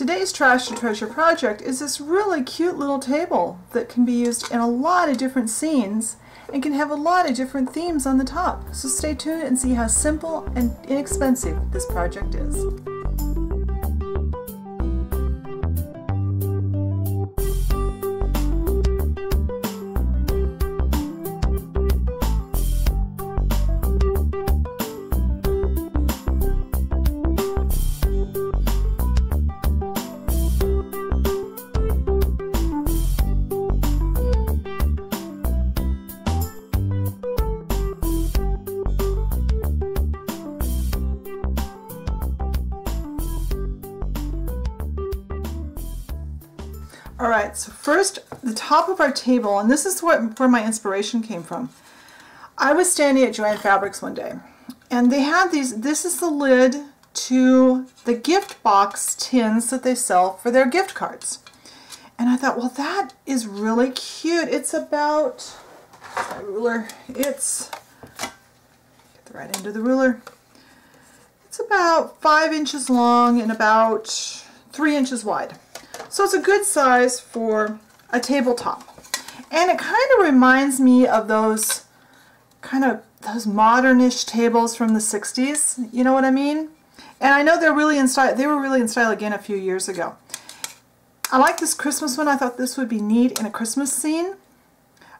Today's Trash to Treasure project is this really cute little table that can be used in a lot of different scenes and can have a lot of different themes on the top. So stay tuned and see how simple and inexpensive this project is. Alright, so first, the top of our table, and this is where my inspiration came from. I was standing at Joanne Fabrics one day, and they had these, this is the lid to the gift box tins that they sell for their gift cards. And I thought, well, that is really cute. It's about, my ruler, it's, get the right end of the ruler, it's about 5 inches long and about 3 inches wide. So it's a good size for a tabletop. And it kind of reminds me of those modernish tables from the 60s, you know what I mean? And I know they're really in style, they were really in style again a few years ago. I like this Christmas one. I thought this would be neat in a Christmas scene.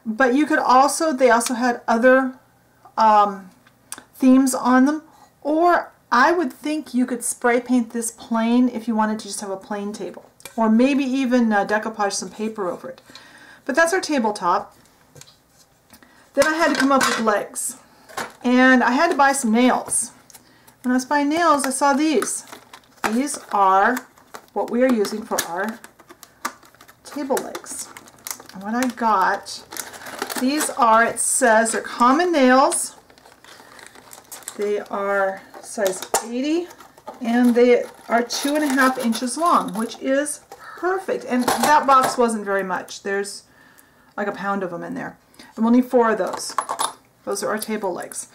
But you could also, they also had other themes on them, or I would think you could spray paint this plain if you wanted to just have a plain table. Or maybe even decoupage some paper over it. But that's our tabletop. Then I had to come up with legs. And I had to buy some nails. When I was buying nails, I saw these. These are what we are using for our table legs. And what I got, these are, it says they're common nails. They are size 80. And they are 2.5 inches long, which is perfect. And that box wasn't very much. There's like a pound of them in there. And we'll need 4 of those. Those are our table legs.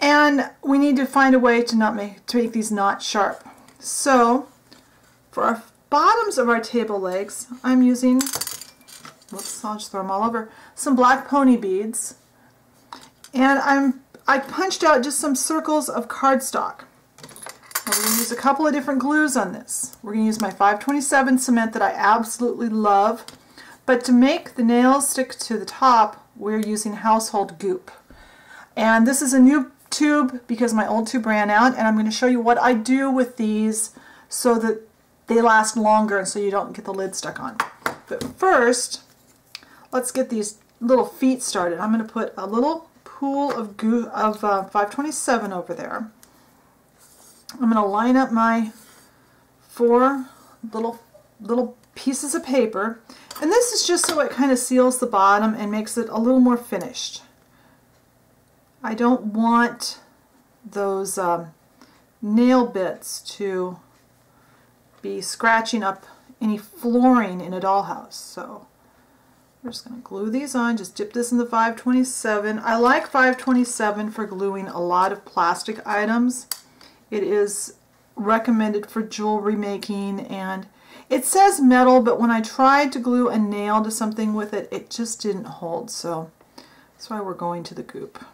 And we need to find a way to make these not sharp. So for our bottoms of our table legs, I'm using, whoops, I'll just throw them all over, some black pony beads. And I punched out just some circles of cardstock. Now we're going to use a couple of different glues on this. We're going to use my 527 cement that I absolutely love, but to make the nails stick to the top, we're using household goop. And this is a new tube because my old tube ran out, and I'm going to show you what I do with these so that they last longer and so you don't get the lid stuck on. But first, let's get these little feet started. I'm going to put a little pool of 527 over there. I'm going to line up my 4 little pieces of paper, and this is just so it kind of seals the bottom and makes it a little more finished. I don't want those nail bits to be scratching up any flooring in a dollhouse, so we're just going to glue these on. Just dip this in the 527. I like 527 for gluing a lot of plastic items. It is recommended for jewelry making, and it says metal, but when I tried to glue a nail to something with it, it just didn't hold, so that's why we're going to the goop.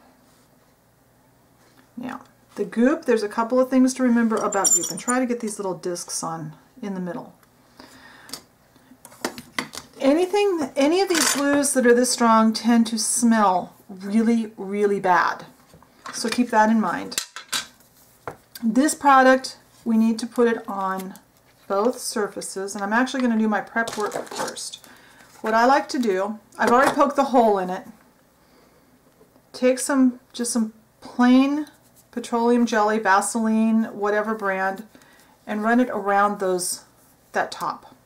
Now, the goop, there's a couple of things to remember about goop, and try to get these little discs on in the middle. Any of these glues that are this strong tend to smell really, really bad, so keep that in mind. This product, we need to put it on both surfaces, and I'm actually going to do my prep work first. What I like to do, I've already poked the hole in it. Take some, just some plain petroleum jelly, Vaseline, whatever brand, and run it around those, that top.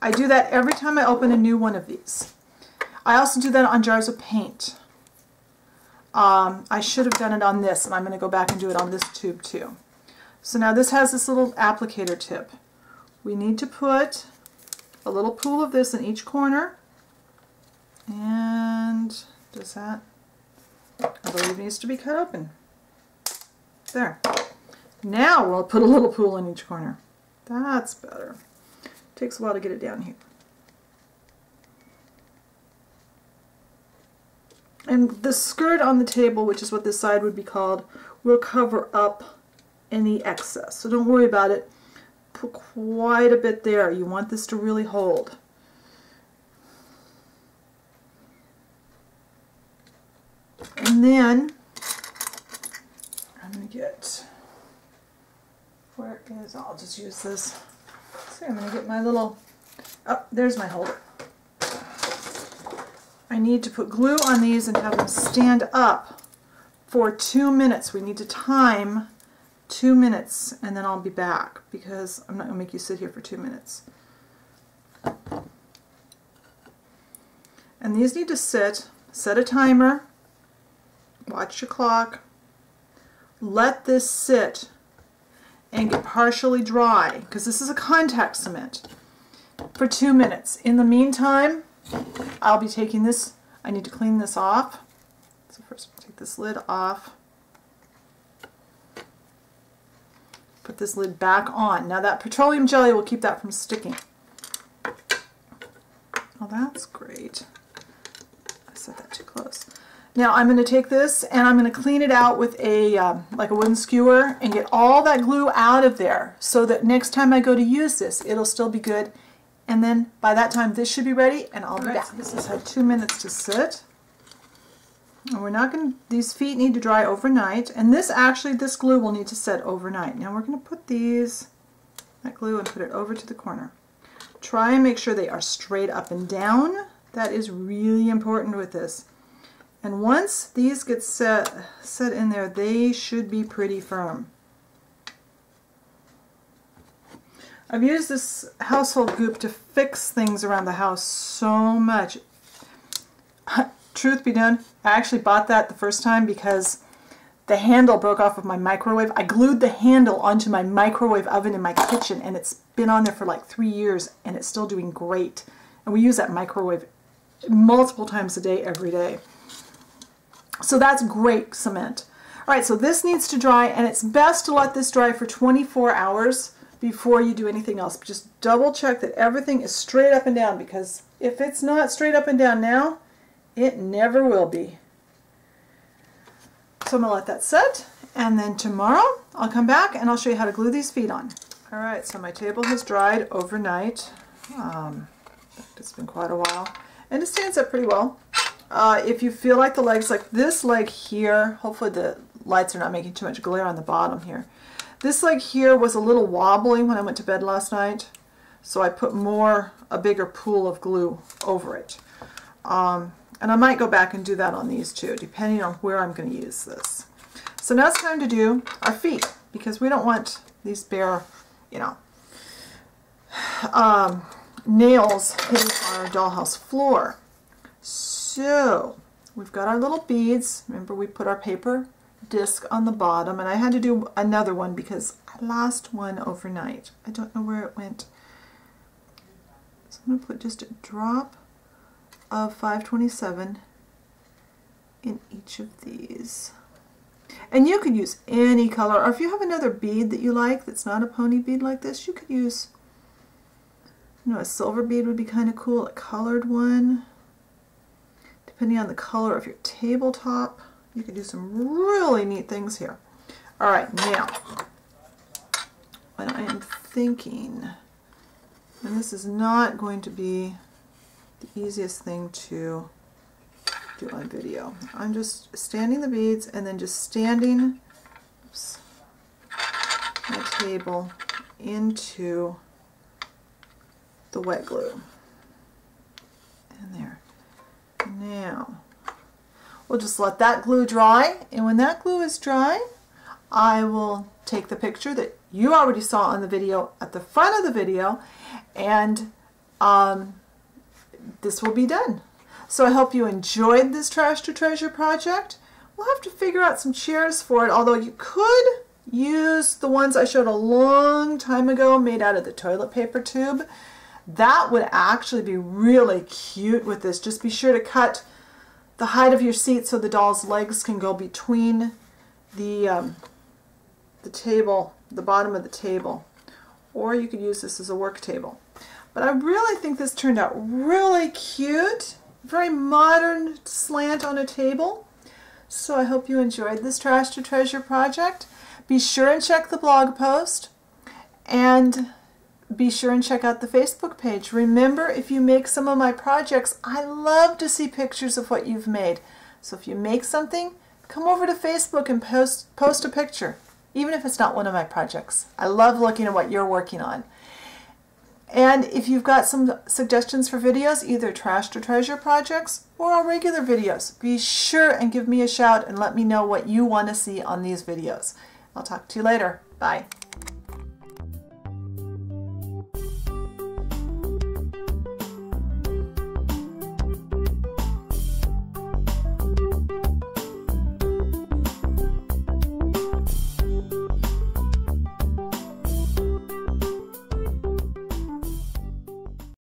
I do that every time I open a new one of these. I also do that on jars of paint. I should have done it on this, and I'm going to go back and do it on this tube too. So now this has this little applicator tip. We need to put a little pool of this in each corner. And does that, I believe, needs to be cut open. There. Now we'll put a little pool in each corner. That's better. Takes a while to get it down here. And the skirt on the table, which is what this side would be called, will cover up any excess. So don't worry about it. Put quite a bit there. You want this to really hold. And then I'm going to get, where is, I'll just use this. So I'm going to get my little, oh, there's my holder. I need to put glue on these and have them stand up for 2 minutes. We need to time 2 minutes, and then I'll be back, because I'm not going to make you sit here for 2 minutes. And these need to sit. Set a timer. Watch your clock. Let this sit and get partially dry, because this is a contact cement, for 2 minutes. In the meantime, I'll be taking this, I need to clean this off. So first I'll take this lid off, put this lid back on. Now that petroleum jelly will keep that from sticking. Well, that's great. I set that too close. Now I'm going to take this and I'm going to clean it out with a, like a wooden skewer, and get all that glue out of there, so that next time I go to use this, it'll still be good. And then by that time, this should be ready, and I'll be back. So this has had 2 minutes to sit, and we're not going to, these feet need to dry overnight, and this actually, this glue will need to set overnight. Now we're going to put these, that glue, and put it over to the corner. Try and make sure they are straight up and down. That is really important with this. And once these get set in there, they should be pretty firm. I've used this household goop to fix things around the house so much. Truth be done, I actually bought that the first time because the handle broke off of my microwave. I glued the handle onto my microwave oven in my kitchen, and it's been on there for like 3 years, and it's still doing great. And we use that microwave multiple times a day, every day. So that's great cement. All right, so this needs to dry, and it's best to let this dry for 24 hours. Before you do anything else, just double check that everything is straight up and down, because if it's not straight up and down now, it never will be. So I'm going to let that set, and then tomorrow I'll come back and I'll show you how to glue these feet on. Alright, so my table has dried overnight. It's been quite a while, and it stands up pretty well. If you feel like the legs, like this leg here, hopefully the lights are not making too much glare on the bottom here. This leg here was a little wobbly when I went to bed last night, so I put a bigger pool of glue over it. And I might go back and do that on these too, depending on where I'm going to use this. So now it's time to do our feet, because we don't want these bare, you know, nails hitting our dollhouse floor. So we've got our little beads. Remember, we put our paper disc on the bottom, and I had to do another one because I lost one overnight. I don't know where it went. So I'm going to put just a drop of 527 in each of these. And you could use any color, or if you have another bead that you like that's not a pony bead like this, you could use, you know, a silver bead would be kind of cool, a colored one. Depending on the color of your tabletop, you can do some really neat things here. All right, now, what I am thinking, and this is not going to be the easiest thing to do on video. I'm just standing the beads and then just standing my table into the wet glue. And there. Now, we'll just let that glue dry, and when that glue is dry, I will take the picture that you already saw on the video at the front of the video, and this will be done. So I hope you enjoyed this Trash to Treasure project. We'll have to figure out some chairs for it, although you could use the ones I showed a long time ago made out of the toilet paper tube. That would actually be really cute with this. Just be sure to cut the height of your seat so the doll's legs can go between the table, the bottom of the table, or you could use this as a work table. But I really think this turned out really cute. Very modern slant on a table. So I hope you enjoyed this Trash to Treasure project. Be sure and check the blog post, and be sure and check out the Facebook page. Remember, if you make some of my projects, I love to see pictures of what you've made. So if you make something, come over to Facebook and post a picture, even if it's not one of my projects. I love looking at what you're working on. And if you've got some suggestions for videos, either Trash to Treasure projects or our regular videos, be sure and give me a shout and let me know what you want to see on these videos. I'll talk to you later. Bye.